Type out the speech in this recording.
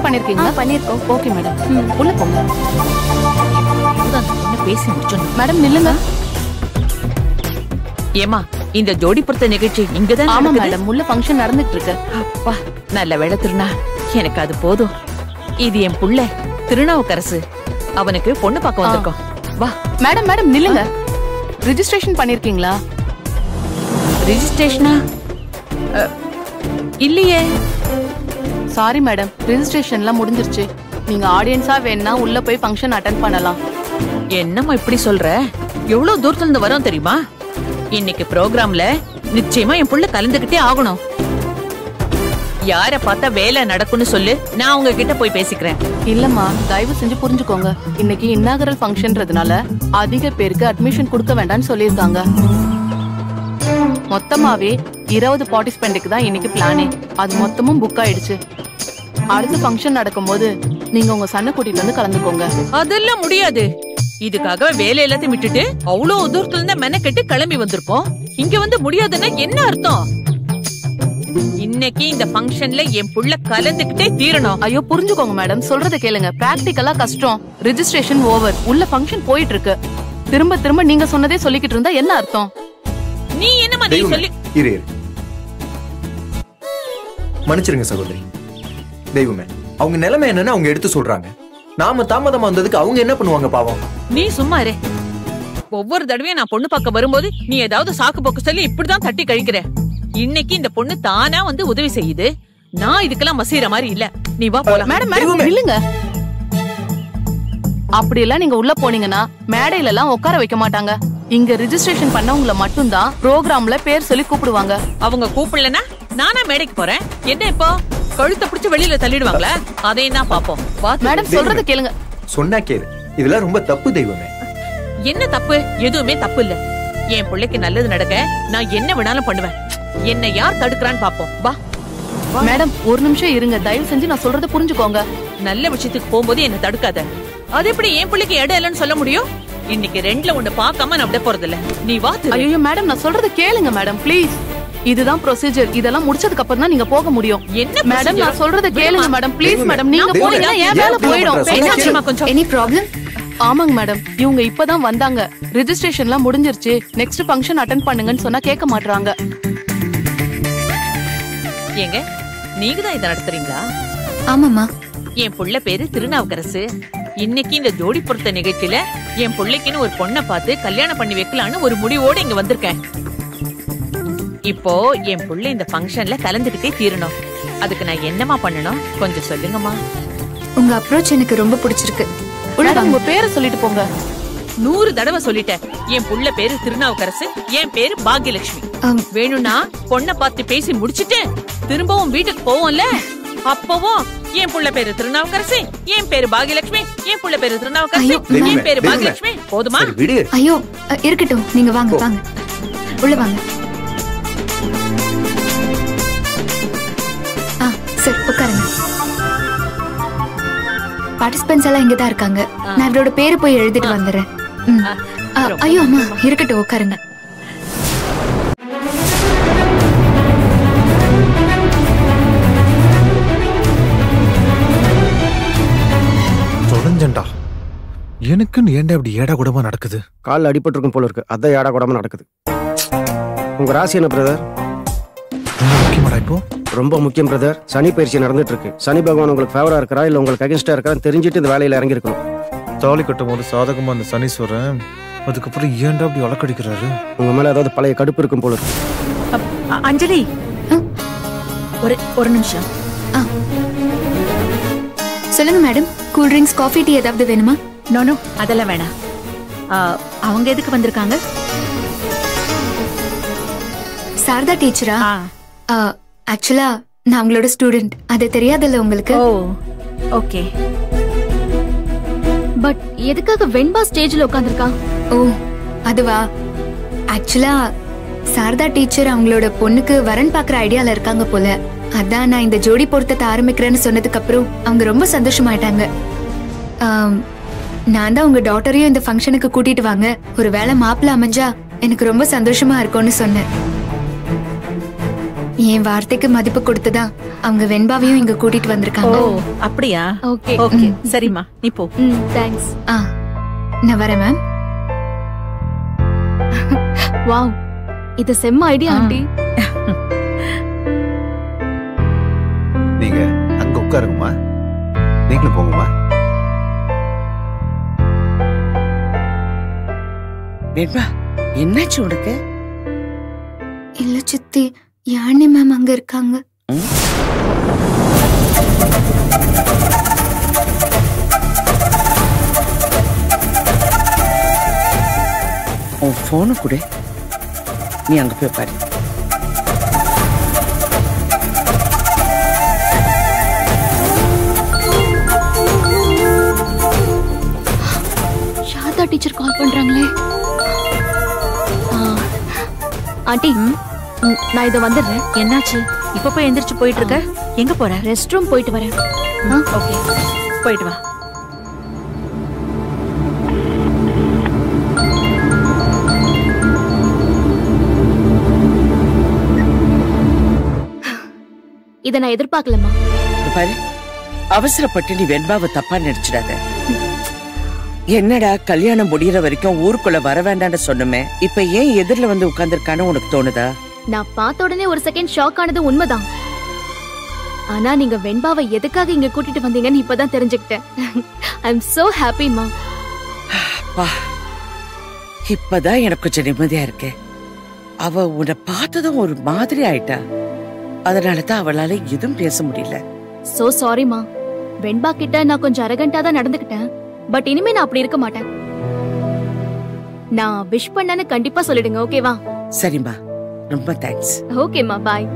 Open பண்ணிருக்கீங்களா? பண்ணிருக்கோம். Okay madam. உள்ள போங்க. அதான் நான் பேசி முடிச்சேன். மேடம் நில்லுங்க. ஏமா இந்த ஜோடி பொறுத்த நிகழ்ச்சி இங்க தான் நடக்குது. ஆமா மேடம், உள்ள ஃபங்க்ஷன் நடந்துட்டு இருக்கு. அப்பா நல்ல வேளை திருநா. எனக்கு அது போதும். இது என் புள்ள திருநாவுக்கரசு. அவனுக்கு பொண்ணு பார்க்க வந்திருக்கோம். வா. மேடம் மேடம் நில்லுங்க. ரெஜிஸ்ட்ரேஷன் பண்ணிருக்கீங்களா? ரெஜிஸ்ட்ரேஷனா? இல்லையே. சாரி மேடம், ரெஜிஸ்ட்ரேஷன்லாம் முடிஞ்சிருச்சு. நீங்க ஆடியன்ஸா வேணா உள்ள போய் ஃபங்க்ஷன் அட்டெண்ட் பண்ணலாம். என்னம்மா இப்படி சொல்ற? எவ்வளவு தூரத்துல இருந்து வரோம் தெரியுமா? இன்னைக்கு ப்ரோக்ராம்ல நிச்சயமா என் புள்ள கலந்துகிட்டே ஆகணும். யார பார்த்தா வேலை நடக்கும்னு சொல்லு, நான் உங்க கிட்ட போய் பேசிக்கிறேன். இல்லம்மா, தயவு செஞ்சு புரிஞ்சுக்கோங்க. இன்னைக்கு இன்னாகரல் ஃபங்க்ஷன்றதுனால அதிக பேருக்கு அட்மிஷன் கொடுக்க வேண்டாம்னு சொல்லியிருக்காங்க. மொத்தமாவே 20 பார்ட்டிசிபென்ட்க்கு தான் இன்னைக்கு பிளானே. அது மொத்தமும் புக் ஆயிடுச்சு. அடுத்த ஃபங்க்ஷன் நடக்கும்போது நீங்க உங்க சன்ன கூட்டிட்டு வந்து கலந்துக்கோங்க. அதெல்லாம் முடியாது. இதுக்காக வேலை எல்லாத்தையும் விட்டுட்டு அவ்வளவு தூரத்துல இருந்து மெனக்கெட்டு கிளம்பி வந்திருக்கோம். இங்க வந்து முடியாதுன்னா என்ன அர்த்தம்? இன்னைக்கு இந்த ஃபங்க்ஷன்ல என் புள்ள கலந்துக்கிட்டே தீரணும். ஐயோ புரிஞ்சுக்கோங்க மேடம், சொல்றத கேளுங்க. பிராக்டிகலா கஷ்டம். ரெஜிஸ்ட்ரேஷன் ஓவர், உள்ள ஃபங்க்ஷன் போயிட்டு இருக்கு. திரும்ப திரும்ப நீங்க சொன்னதே சொல்லிக்கிட்டு இருந்தா என்ன அர்த்தம்? நீ என்னமா நீ சொல்லி இரு. மன்னிச்சிருங்க சகோதரி. தெய்வமே, அவங்க நிலைமை என்னன்னு அவங்க எடுத்து சொல்றாங்க. நாம தாமதமா வந்ததுக்கு அவங்க என்ன பண்ணுவாங்க பாவம்? நீ சும்மா இரு. ஒவ்வொரு தடவையும் நான் பொண்ணு பார்க்க வரும்போது நீ ஏதாவது சாக்கு போக்கு சொல்லி இப்படிதான் தட்டி கழிக்கிற. இன்னைக்கு இந்த பொண்ணு தானா வந்து உதவி செய்யுது. நான் இதுக்கெல்லாம் மசீற மாதிரி இல்ல. நீ வா போலாம். மேடம் மேடம் இல்லங்க. அப்படி எல்லாம் நீங்க உள்ள போனீங்கன்னா மேடையில எல்லாம் உட்கார வைக்க மாட்டாங்க. இங்க ரெஜிஸ்ட்ரேஷன் பண்ணவங்கள மட்டும் தான் ப்ரோக்ராம்ல பேர் சொல்லி கூப்பிடுவாங்க. அவங்க கூப்பிடலனா நானா மேடைக்கு போறேன்? என்ன இப்போ கழுத்தை பிடிச்சு வெளியில தள்ளிடுவாங்களா? அதையும் தான் பாப்போம். மேடம் சொல்றத கேளுங்க. சொன்னா கேளு. இதெல்லாம் ரொம்ப தப்பு தெய்வமே. என்ன தப்பு? எதுவுமே தப்பு இல்ல. என் பிள்ளைக்கு நல்லது நடக்க நான் என்ன வேணாலும் பண்ணுவேன். என்ன யார் தடுக்கிறான்னு பாப்போம். வா மேடம் ஒரு நிமிஷம் இருங்க. தயவு செஞ்சு நான் சொல்றத புரிஞ்சுக்கோங்க. நல்ல விஷயத்துக்கு போகும்போது என்ன தடுக்காத. அது எப்படி என் பிள்ளைக்கு இடம் இல்லைன்னு சொல்ல முடியும்? இன்னைக்கு ரெண்டுல ஒண்ணு பார்க்காம நான் அப்படியே போறது இல்ல. நீ வா. ஐயோ மேடம் நான் சொல்றத கேளுங்க மேடம் ப்ளீஸ். இதுதான் ப்ரொசீஜர். இதெல்லாம் முடிச்சதுக்கு அப்புறம் தான் நீங்க போக முடியும். என்ன மேடம் நான் சொல்றத கேளுங்க மேடம் ப்ளீஸ். மேடம் நீங்க போறீங்க ஏன் வேலை போயிடும். கொஞ்சம் எனி ப்ராப்ளம்? ஆமாங்க மேடம், இவங்க இப்பதான் வந்தாங்க. ரெஜிஸ்ட்ரேஷன்லாம் முடிஞ்சிருச்சு. நெக்ஸ்ட் ஃபங்க்ஷன் அட்டெண்ட் பண்ணுங்கன்னு சொன்னா கேட்க மாட்டாங்க. ஏங்க நீங்க தான் இத நடத்துறீங்களா? ஆமாமா. என் புள்ள பேரு திருநாவுக்கரசு. இன்னைக்கு இந்த ஜோடி பொறுத்த நிகழ்ச்சியில என் பிள்ளைக்குன்னு ஒரு பொண்ணை பார்த்து கல்யாணம் பண்ணி வைக்கலான்னு ஒரு முடிவோட இங்க வந்திருக்கேன். இப்போ என் புள்ள இந்த ஃபங்க்ஷன்ல கலந்துகிட்டே தீரணும். அதுக்கு நான் என்னமா பண்ணணும் கொஞ்சம் சொல்லுங்கம்மா. உங்க அப்ரோச் எனக்கு ரொம்ப பிடிச்சிருக்கு. உங்க பேரை சொல்லிட்டு போங்க. 100 தடவை சொல்லிட்டேன். என் புள்ள பேரு திருநாவுக்கரசு, என் பேரு பாக்யலட்சுமி. வேணும்னா பொண்ணை பார்த்து பேசி முடிச்சிட்டு திரும்பவும் வீட்டுக்கு போவோம்ல. அப்பவும் என் புள்ள பேரு திருநாவுக்கரசு, என் பேரு பாக்யலட்சுமி, என் புள்ள பேரு திருநாவுக்கரசு, என் பேரு பாக்யலட்சுமி. போதுமா? ஐயோ இருக்கட்டும். நீங்க வாங்க வாங்க உள்ள வாங்க. சரி உட்காருங்க. பார்ட்டிசிபென்ட்ஸ் எல்லாம் இங்க தான் இருக்காங்க. நான் இவரோட பேரு போய் எழுதிட்டு வந்துடுறேன். ஐயோ அம்மா இருக்கட்டும் உட்காருங்க. எனக்குன்னு ஏண்டா இப்படி ஏடா கூடமா நடக்குது? காலில் அடிபட்டு இருக்கும் போல இருக்கு, அதான் ஏடா கூடமா நடக்குது. உங்க ராசி என்ன பிரதர்? முக்கியமாடா இப்போ? ரொம்ப முக்கியம் பிரதர். சனி பயிற்சி நடந்துட்டு இருக்கு. சனி பகவான் உங்களுக்கு ஃபேவரா இருக்கிறா இல்ல உங்களுக்கு அகைன்ஸ்டா இருக்கான்னு தெரிஞ்சுட்டு இந்த வேலையில இறங்கிருக்கணும். தாலி கட்டும் போது சாதகமா அந்த சனீஸ்வரன், அதுக்கப்புறம் ஏண்டா அப்படி வழக்கடிக்கிறாரு? உங்க மேல ஏதாவது பழைய கடுப்பு இருக்கும் போல இருக்கு. அஞ்சலி ஒரு நிமிஷம். சொல்லுங்க madam. Cool drinks coffee tea ஏதாவது வேணுமா? நோனோ அதெல்லாம் வேணாம். அவங்க எதுக்கு வந்திருக்காங்க? சாரதா டீச்சரா? ஆக்சுவலா நான் அவங்களோட ஸ்டூடெண்ட். அது தெரியாதல்ல உங்களுக்கு? ஓகே. பட் எதுக்காக வெண்பா ஸ்டேஜ்ல உட்கார்ந்திருக்கா? ஓ அதுவா, ஆக்சுவலா சாரதா டீச்சர் அவங்களோட பொண்ணுக்கு வரன் பாக்குற ஐடியால இருக்காங்க போல. அதான் நான் இந்த ஜோடி பொருத்தத்தை ஆரம்பிக்கிறேன்னு சொன்னதுக்கு அப்புறம் அவங்க ரொம்ப சந்தோஷமாயிட்டாங்க. நான் தான் உங்க டாட்டரையும் இந்த ஃபங்க்ஷனுக்கு கூட்டிட்டு வாங்க, ஒரு வேளை மாப்பிள்ள அமைஞ்சா எனக்கு ரொம்ப சந்தோஷமா இருக்கும்னு சொன்னேன். என் வார்த்தைக்கு மதிப்பு கொடுத்து தான் அவங்க வெண்பாவையும் இங்க கூட்டிட்டு வந்திருக்காங்க. ஓ அப்படியா? ஓகே ஓகே சரிமா நீ போ. தேங்க்ஸ். ஆ நான் வரேன் மேம். வாவ் இது செம்ம ஐடியா ஆண்டி. நீங்க அங்க உட்காருங்கம்மா. நீங்களும் போங்கம்மா. வெண்பா என்னாச்சு உனக்கு? இல்ல சித்தி யானி மேம் அங்க இருக்காங்க. உன் போன கூட நீ அங்க போய் பாரு. சாரதா டீச்சர் கால் பண்றாங்களே. ஆண்டி நான் இதை வந்துடுறேன். என்னாச்சு இப்ப போய் எந்திரிச்சு போயிட்டு இருக்க? எங்க போற? ரெஸ்ட் ரூம் போயிட்டு வரேன். ஓகே போயிட்டு வா. இதை நான் எதிர்பார்க்கலமா. பாரு அவசரப்பட்டு நீ வெண்பாவை தப்பா நினைச்சிடாத. என்னடா கல்யாணம் முடியற வரைக்கும் ஊருக்குள்ள வர வேண்டாம்னு சொன்னமே, இப்ப ஏன் எதிரில வந்து உட்கார்ந்திருக்கானு உனக்கு தோணுதா? நான் பார்த்த உடனே ஒரு செகண்ட் ஷாக் ஆனது உண்மைதான். ஆனா நீங்க வெண்பாவை எதுக்காக இங்க கூட்டிட்டு வந்தீங்கன்னு இப்பதான் தெரிஞ்சுக்கிட்டேன். ஐ அம் சோ ஹாப்பி மா. இப்பதான் எனக்கு கொஞ்சம் நிம்மதியா இருக்கு. அவ உன்னை பார்த்ததும் ஒரு மாதிரி ஆயிட்டா, அதனாலதான் அவளால எதுவும் பேச முடியல. சோ சாரி மா. வெண்பா கிட்ட நான் கொஞ்சம் அரகண்டா தான் நடந்துக்கிட்டேன். பட் இனிமே நான் அப்படி இருக்க மாட்டேன். நான் விஷ் பண்ணனு கண்டிப்பா சொல்லிடுங்க ஓகேவா? சரிம்மா ரொம்ப தேங்க்ஸ். ஓகேம்மா பாய்.